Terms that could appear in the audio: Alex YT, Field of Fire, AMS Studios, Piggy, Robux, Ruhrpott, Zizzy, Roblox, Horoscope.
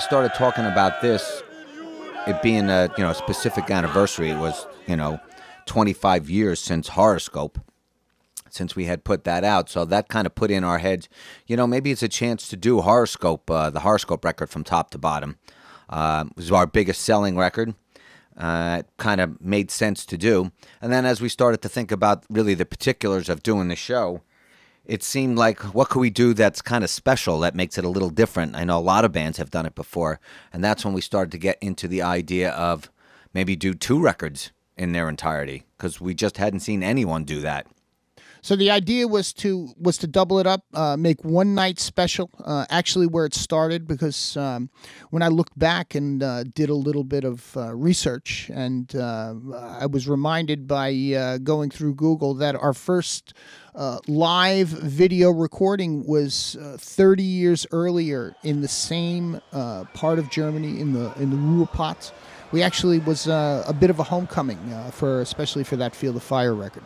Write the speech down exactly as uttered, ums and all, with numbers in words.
we started talking about this, it being a you know specific anniversary. It was you know twenty-five years since Horoscope, since we had put that out. So that kind of put in our heads, you know, maybe it's a chance to do Horoscope, uh, the Horoscope record from top to bottom. Uh, it was our biggest selling record. Uh, it kind of made sense to do. And then as we started to think about really the particulars of doing the show, it seemed like, what could we do that's kind of special, that makes it a little different? I know a lot of bands have done it before. And that's when we started to get into the idea of maybe do two records in their entirety, because we just hadn't seen anyone do that. So the idea was to was to double it up, uh, make one night special, uh, actually where it started, because um, when I looked back and uh, did a little bit of uh, research, and uh, I was reminded by uh, going through Google that our first uh, live video recording was uh, thirty years earlier in the same uh, part of Germany, in the, in the Ruhrpott. We actually was uh, a bit of a homecoming, uh, for especially for that Field of Fire record.